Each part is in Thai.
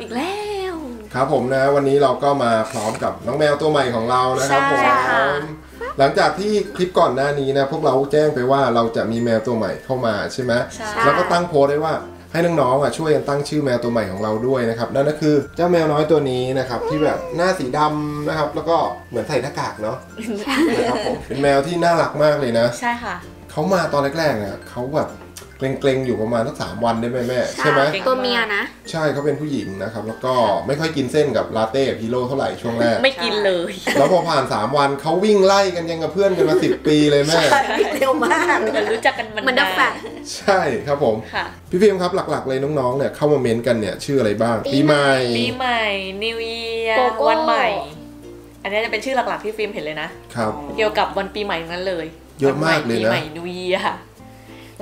อีกแล้วครับผมนะวันนี้เราก็มาพร้อมกับน้องแมวตัวใหม่ของเรานะครับผมหลังจากที่คลิปก่อนหน้านี้นะพวกเราแจ้งไปว่าเราจะมีแมวตัวใหม่เข้ามาใช่ไหมแล้วก็ตั้งโพสได้ว่าให้น้องๆช่วยกันตั้งชื่อแมวตัวใหม่ของเราด้วยนะครับนั่นก็คือเจ้าแมวน้อยตัวนี้นะครับที่แบบหน้าสีดำนะครับแล้วก็เหมือนใส่หน้ากากเนาะนะครับผมเป็นแมวที่น่ารักมากเลยนะใช่ค่ะเขามาตอนแรกๆเนี่ยเขาแบบเกรงๆอยู่ประมาณสัก3 วันได้ไหมแม่ใช่ไหมตัวเมียนะใช่เขาเป็นผู้หญิงนะครับแล้วก็ไม่ค่อยกินเส้นกับลาเต้พิโลเท่าไหร่ช่วงแรกไม่กินเลยแล้วพอผ่าน3 วันเขาวิ่งไล่กันยังกับเพื่อนกันมา10 ปีเลยแม่เร็วมากมันรู้จักกันมันดับแบบใช่ครับผมพี่พิมพ์ครับหลักๆเลยน้องๆเนี่ยเข้ามาเมนต์กันเนี่ยชื่ออะไรบ้างปีใหม่ New Year วันใหม่อันนี้จะเป็นชื่อหลักๆที่ฟิล์มเห็นเลยนะครับเกี่ยวกับวันปีใหม่นั้นเลยเยอะมากเลยนะปีใหม่ New Year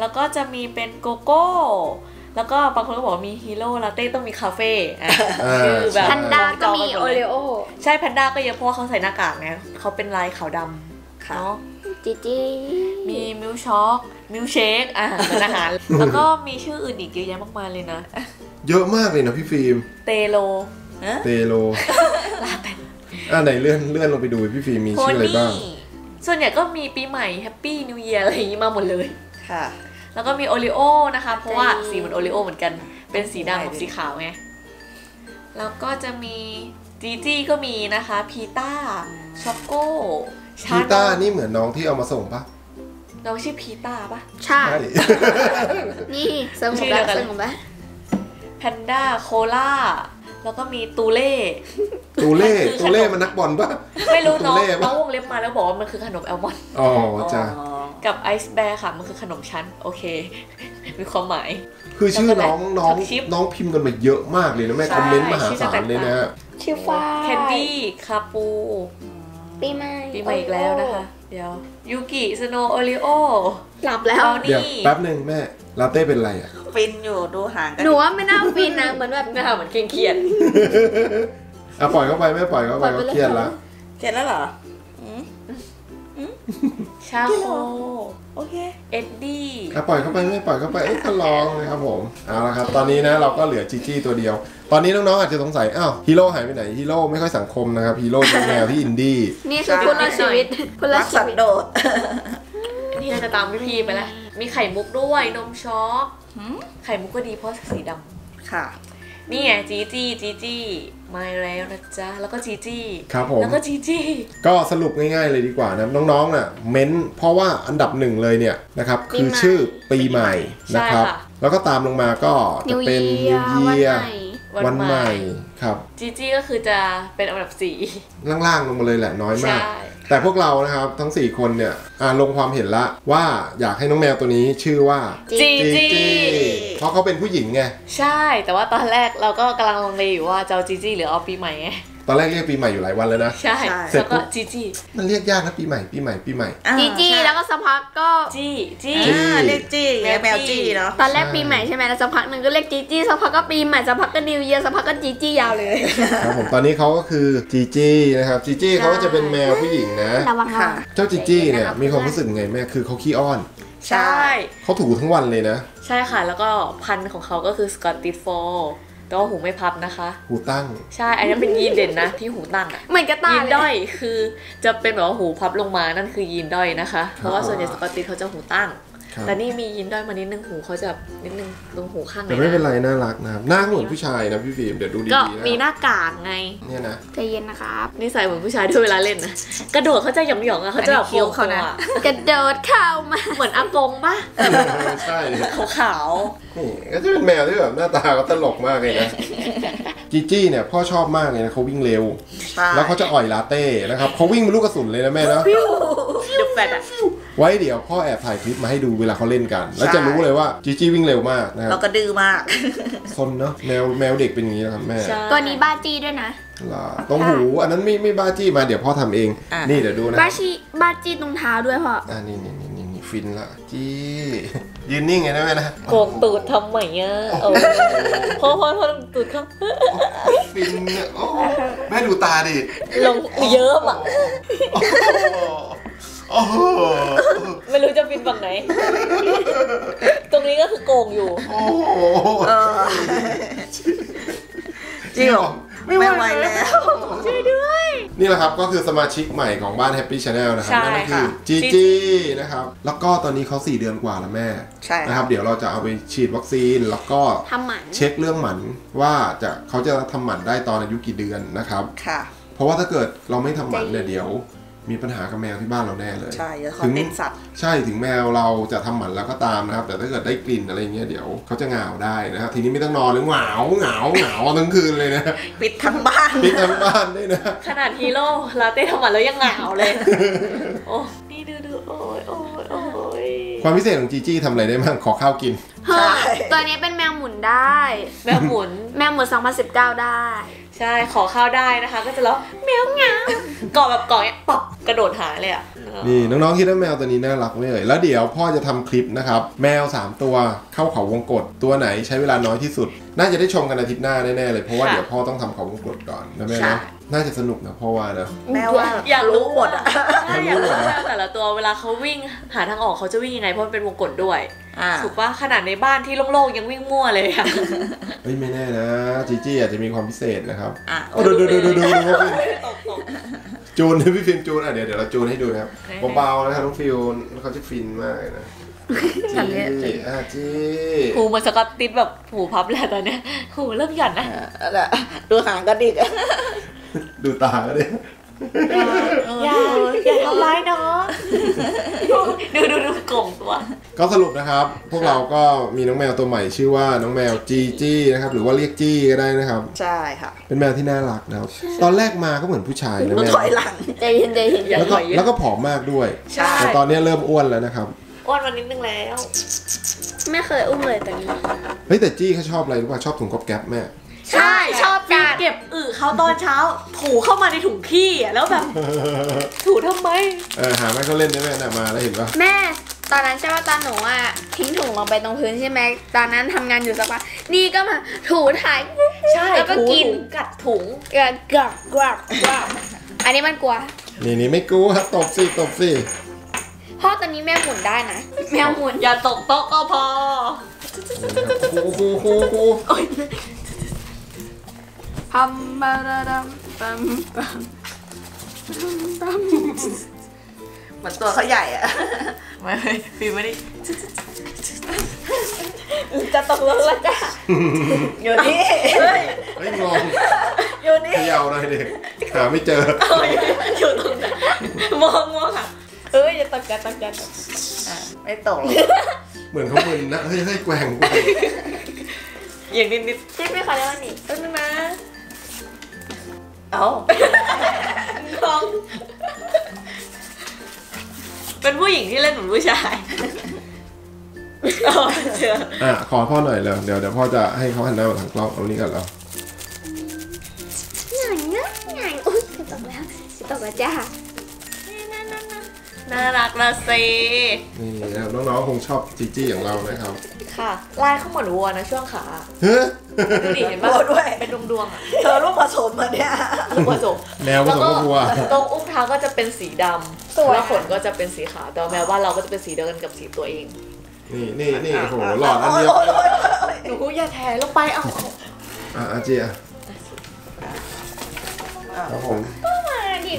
แล้วก็จะมีเป็นโกโก้แล้วก็บางคนก็บอกมีฮีโร่ลาเต้ต้องมีคาเฟ่คือแบบแพนด้าก็มีโอเรโอใช่แพนด้าก็เยอะเพราะว่าเขาใส่หน้ากากไงเขาเป็นลายขาวดำเนาะจีจีมีมิลช็อกมิลเชคเป็นอาหารแล้วก็มีชื่ออื่นอีกเยอะแยะมากมายเลยนะเยอะมากเลยนะพี่ฟิล์มเตโลลาเต้ไหนเลื่อนลงไปดูพี่ฟิล์มมีชื่ออะไรบ้างส่วนใหญ่ก็มีปีใหม่แฮปปี้นิวเยียร์อะไรอย่างนี้มาหมดเลยค่ะแล้วก็มีโอริโอนะคะเพราะว่าสีเหมือนโอริโอเหมือนกันเป็นสีดำกับสีขาวไงแล้วก็จะมีจีจี้ก็มีนะคะพีต้าช็อกโก้พีต้านี่เหมือนน้องที่เอามาส่งปะน้องชื่อพีต้าปะใช่นี่สงบแล้วสงบแล้วแพนด้าโคล่าแล้วก็มีตูเล่มันนักบอลปะไม่รู้น้องวงเล็บมาแล้วบอกว่ามันคือขนมแอลมอนด์อ๋อจ้ะกับไอซ์แบร์ค่ะมันคือขนมชั้นโอเคมีความหมายคือชื่อน้องพิมพ์กันมาเยอะมากเลยนะแม่คอมเมนต์มหาศาลเลยนะชื่อฟ้าแคนดี้คาปูปีใหม่อีกแล้วนะคะเดี๋ยวยูกิสโนโอริโอหลับแล้วเดี๋ยวแป๊บหนึ่งแม่ลาเต้เป็นไรอ่ะฟินอยู่ดูห่างกันหนูว่าไม่น่าฟินนะเหมือนแบบหน้าเหมือนเครียดอ่ะปล่อยเข้าไปแม่ปล่อยเข้าไปก็เครียดแล้วเหรอชาโคโอเคเอ็ดดี้ปล่อยเข้าไปไม่ปล่อยเข้าไปก็ลองเลยครับผมเอาละครับตอนนี้นะเราก็เหลือจีจี้ตัวเดียวตอนนี้น้องๆอาจจะสงสัยอ้าวฮีโร่หายไปไหนฮีโร่ไม่ค่อยสังคมนะครับฮีโร่เป็นแมวที่อินดี้นี่คือพลชีวิตพลสัตว์โดดนี่เราจะตามพี่พีไปแล้วมีไข่มุกด้วยนมช็อกไข่มุกก็ดีเพราะสีดำค่ะนี่ไงจีจี้มาแล้วนะจ๊ะแล้วก็จีจี้ครับผมแล้วก็จีจี้ก็สรุปง่ายๆเลยดีกว่านะน้องๆน่ะเม้นเพราะว่าอันดับ1เลยเนี่ยนะครับคือชื่อปีใหม่นะครับแล้วก็ตามลงมาก็จะเป็นนิวเยียร์วันใหม่ครับจีจี้ก็คือจะเป็นอันดับ4ล่างๆลงมาเลยแหละน้อยมากแต่พวกเรานะครับทั้ง4 คนเนี่ยลงความเห็นละว่าอยากให้น้องแมวตัวนี้ชื่อว่าจีจี้เพราะเขาเป็นผู้หญิงไงใช่แต่ว่าตอนแรกเราก็กำลังลังเลอยู่ว่าจะจีจี้หรือเอาปีใหม่ไงตอนแรกเรียกปีใหม่อยู่หลายวันแล้วนะใช่แล้วก็จีจี้มันเรียกยากนะปีใหม่จีจี้แล้วก็สักพักก็จี้เรียกจี้แมวจี้เนาะตอนแรกปีใหม่ใช่ไหมแล้วสักพักหนึ่งก็เรียกจีจี้สักพักก็ปีใหม่สักพักก็นิวเยียร์สักพักก็จีจี้ยาวเลยครับผมตอนนี้เขาก็คือจีจี้นะครับจีจี้เขาจะเป็นแมวผู้หญิงนะเจ้าจีจี้เนี่ยมีความรู้สึกไงแม่คือเขาขี้อ้อนใช่เขาถูทั้งวันเลยนะใช่ค่ะแล้วก็พันธุ์ของเขาก็คือสกอตติชโฟล์แต่ว่าหูไม่พับนะคะหูตั้งใช่อันนี้เป็นยีนเด่นนะที่หูตั้งเหมือนกระต่ายยีนด้อยคือจะเป็นแบบว่าหูพับลงมานั่นคือยีนด้อยนะคะเพราะว่าส่วนใหญ่สกอตติชเขาจะหูตั้งแต่นี่มียีนด้อยมานิดนึงหูเขาจะนิดนึงตรงหูข้างไหนแต่ไม่เป็นไรน่ารักนะครับหน้าเหมือนผู้ชายนะพี่ฟิล์มเดี๋ยวดูดีๆก็มีหน้ากากไงเนี่ยนะใจเย็นนะครับนี่ใส่เหมือนผู้ชายด้วยเวลาเล่นนะกระโดดเขาจะหย่องๆอะเขาจะแบบโค้งเขานะกระโดดเข้ามาเหมือนอากงป่ะใช่ขาวๆนี่ก็จะเป็นแมวที่แบบหน้าตาเขาตลกมากเลยนะจีจี้เนี่ยพ่อชอบมากเลยนะเขาวิ่งเร็วแล้วเขาจะอ่อยลาเต้นะครับเขาวิ่งเป็นลูกกระสุนเลยนะแม่นะไว้เดี๋ยวพ่อแอบถ่ายคลิปมาให้ดูเวลาเขาเล่นกันแล้วจะรู้เลยว่าจีจี้วิ่งเร็วมากนะครับแล้วก็ดื้อมากซนเนาะแมวเด็กเป็นอย่างนี้นะครับแม่ตัวนี้บ้าจี้ด้วยนะตรงหูอันนั้นไม่บ้าจี้มาเดี๋ยวพ่อทำเองนี่เดี๋ยวดูนะบ้าจี้ตรงเท้าด้วยพ่อนี่ฟินละจี้ยืนนิ่งไงนะแม่นะโกงตูดทำใหม่เนี่ยพ่อตูดเขาฟินเนี่ยแม่ดูตาดิลงเยอะอ่ะไม่รู้จะบินฝั่งไหนตรงนี้ก็คือโกงอยู่ ริงเหรอไม่ไหวแล้วช่วยด้วยนี่แหละครับก็คือสมาชิกใหม่ของบ้าน Happy Channel นะครับนั่นก็คือจีจีนะครับแล้วก็ตอนนี้เขา4 เดือนกว่าแล้วแม่นะครับเดี๋ยวเราจะเอาไปฉีดวัคซีนแล้วก็เช็คเรื่องหมันว่าจะเขาจะทำหมันได้ตอนอายุกี่เดือนนะครับเพราะว่าถ้าเกิดเราไม่ทำหมันเนี่ยเดี๋ยวมีปัญหากับแมวที่บ้านเราแน่เลยใช่ถึงเป็นสัตว์ใช่ถึงแมวเราจะทำหมันแล้วก็ตามนะครับแต่ถ้าเกิดได้กลิ่นอะไรเงี้ยเดี๋ยวเขาจะเหงาได้นะครับทีนี้ไม่ต้องนอนเลยเหงาทั้งคืนเลยนะปิดทั้งบ้านด้วยนะขนาดฮีโร่ลาเต้ทำหมันแล้วยังเหงาเลยโอ้นี่ดูโอ้ยความพิเศษของจีจี้ทำอะไรได้บ้างขอข้าวกินใช่ตัวนี้เป็นแมวหมุนได้แมวหมุน2019ได้ใช่ขอข้าวได้นะคะก็จะร้องแมวงาเกาะแบบเกาะปอกกระโดดหาเลยอ่ะนี่น้องๆคิดว่าแมวตัวนี้น่ารักไหมเอ่ยแล้วเดี๋ยวพ่อจะทำคลิปนะครับแมว3 ตัวเข้าเขาวงกตตัวไหนใช้เวลาน้อยที่สุดน่าจะได้ชมกันอาทิตย์หน้าแน่ๆเลยเพราะว่าเดี๋ยวพ่อต้องทำเขาวงกตก่อนนะแม่นะน่าจะสนุกนะพ่อว่านะแม่ว่าอยากรู้หมดอ่ะอยากรู้แต่ละตัวเวลาเขาวิ่งหาทางออกเขาจะวิ่งยังไงเพราะมันเป็นวงกตด้วยถูกปะขนาดในบ้านที่โล่งๆยังวิ่งมั่วเลยอ่ะไม่แน่นะจีจี้อาจจะมีความพิเศษนะครับดูจูนพี่ฟิล์มจูนอ่ะเดี๋ยวเราจูนให้ดูนะครับเบาๆนะครับน้องฟิลเขาจะฟินมากนะจีหูมันสกัดติดแบบหูพับแล้วตอนเนี้ยหูเริ่มหย่อนนะดูหางก็ดิกดูตาก็ดิอย่าทำร้ายน้องดูกล่องตัวก็สรุปนะครับพวกเราก็มีน้องแมวตัวใหม่ชื่อว่าน้องแมวจีจี้นะครับหรือว่าเรียกจี้ก็ได้นะครับใช่ค่ะเป็นแมวที่น่ารักนะครับตอนแรกมาก็เหมือนผู้ชายนะแมวถอยหลังใจเย็นแล้วก็ผอมมากด้วยแต่ตอนนี้เริ่มอ้วนแล้วนะครับอ้วนวันนิดนึงแล้วไม่เคยอุ้มเลยแต่นี้เฮ้ยแต่จี้เขาชอบอะไรรู้ป่ะชอบถุงก๊อบแก๊บแม่ใช่ชอบการเก็บอึเขาตอนเช้าถูเข้ามาในถุงขี้แล้วแบบถูทำไมหาแม่ก็เล่นได้แม่มาแล้วเห็นป่ะแม่ตอนนั้นใช่ว่าตาหนูอ่ะทิ้งถุงลงไปตรงพื้นใช่ไหมตอนนั้นทำงานอยู่สักพักนี่ก็มาถูถ่ายใช่แล้วก็กินกัดถุงกัดอันนี้มันกลัวนี่ไม่กลัวตบสิพ่อตอนนี้แม่หมุนได้นะแม่หมุนอย่าตกโต๊ะก็พอพัมบาราดัมปัมเหมือนตัวเขาใหญ่อะไม่ได้จะตกลงแล้วจ้ะอยู่นี่ไม่งงอยู่นี่เยาว์เลยเด็กหาไม่เจออยู่ตรงนั้นมองค่ะเอ้ยจะตกกันไม่ตกเหมือนเขามึนนะเฮ้ยแกว่งอย่างนิดๆใช่ไหมคะแล้วนี่ต้นมาเอาน้องเป็นผู้หญิงที่เล่นเหมือนผู้ชายขอพ่อหน่อยเลยเดี๋ยวพ่อจะให้เขาหันหน้ามาทางกล้องเอานี้ก่อนแล้วหนังอุ๊ยตกแล้วจ้าน่ารักนะสินี่น้องๆคงชอบจีจี้อย่างเรานะครับค่ะลายเขาเหมือนวัวนะช่วงขาดูดิเห็นป่ะด้วยเป็นดวงๆอ่ะเธอลูกผสมมาเนี่ยลูกผสมแมวผสมกับวัวตรงอุ้งเท้าก็จะเป็นสีดำแล้วขนก็จะเป็นสีขาวแต่แมวบ้านเราก็จะเป็นสีเดียวกันกับสีตัวเองนี่โหหลอดอันเดียวหนูอย่าแทะลงไปเอาอาเจียครับผมก็มาดิ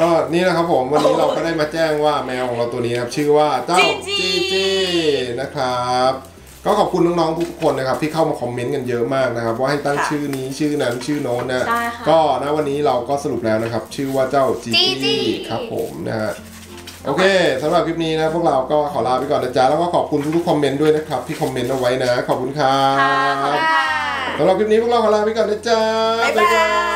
ก็นี่นะครับผมวันนี้เราก็ได้มาแจ้งว่าแมวของเราตัวนี้ครับชื่อว่าเจ้าจีจี้นะครับก็ขอบคุณน้องๆทุกคนนะครับที่เข้ามาคอมเมนต์กันเยอะมากนะครับว่าให้ตั้งชื่อนี้ชื่อนั้นชื่อโน้นนะก็ณวันนี้เราก็สรุปแล้วนะครับชื่อว่าเจ้าจีจี้ครับผมนะฮะโอเคสำหรับคลิปนี้นะพวกเราก็ขอลาไปก่อนนะจ๊ะแล้วก็ขอบคุณทุกๆคอมเมนต์ด้วยนะครับที่คอมเมนต์เอาไว้นะขอบคุณครับสำหรับคลิปนี้พวกเราขอลาไปก่อนนะจ๊ะบ๊ายบาย